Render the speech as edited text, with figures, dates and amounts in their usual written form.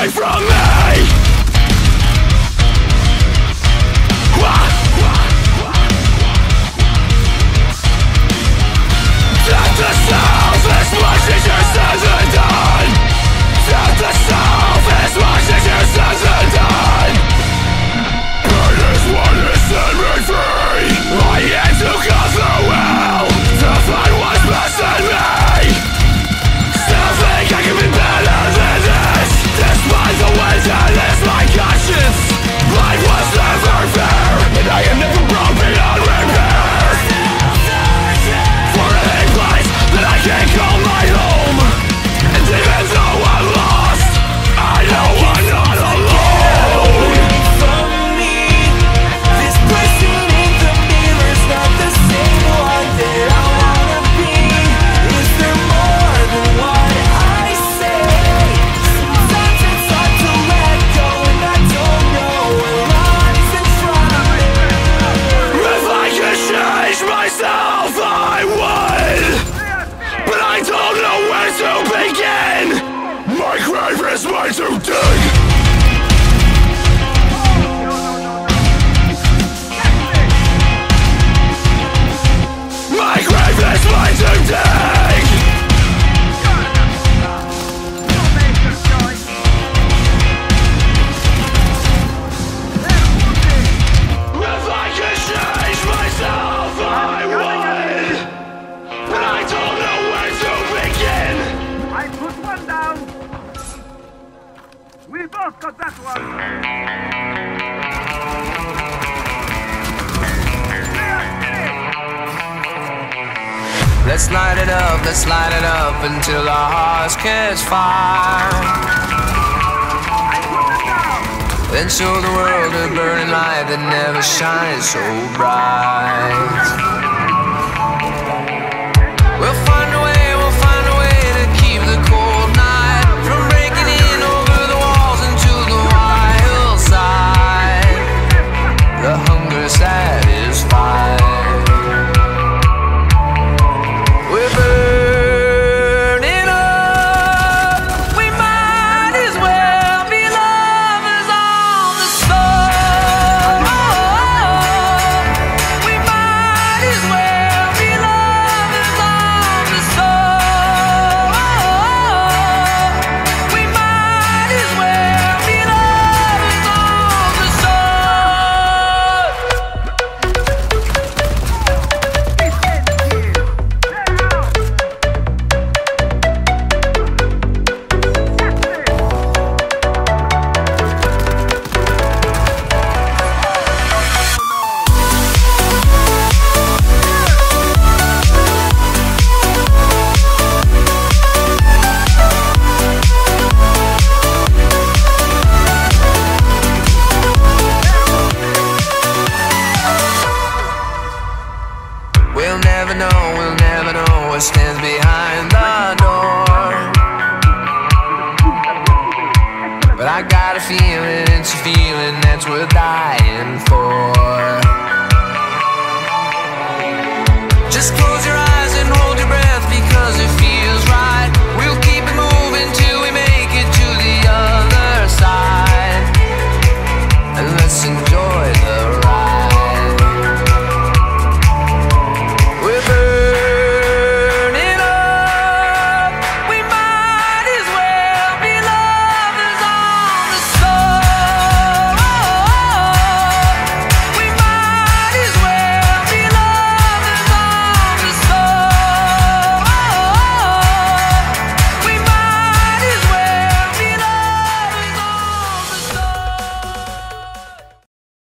away from me. Death to self is much easier said than done. Death to self is much easier said than done. It is what is set me free. I had to go through hell to find what's best in me. Still think I can be better than this, despite the wind that is my conscience. Life was never fair, and I am never wrong beyond repair. For any place that I can't call my home, and even though I'm lost, I know I'm not alone. From me, this person in the mirror's not the same one that I wanna be. Is there more than what I say? Sometimes it's hard to let go, and I don't know where lies in front of me. If I could change myself, I would, but I don't know where to begin. My grave is way too dig. My grave is way too dig. If I could change myself, I would, but I don't know where to begin. I put one down. We both got that one. Let's light it up, let's light it up until our hearts catch fire. I put it down. Then show the world a burning light that never shines so bright. We'll find a way to keep the cold night from breaking in over the walls into the wild side. The hunger satisfied. We're burning up. We might as well be lovers on the soul. We might as well be lovers on the soul. We might as well be lovers on the soul. We'll never know what stands behind the door. But I got a feeling, it's a feeling that's worth dying for. Just close your eyes and hold your breath because it feels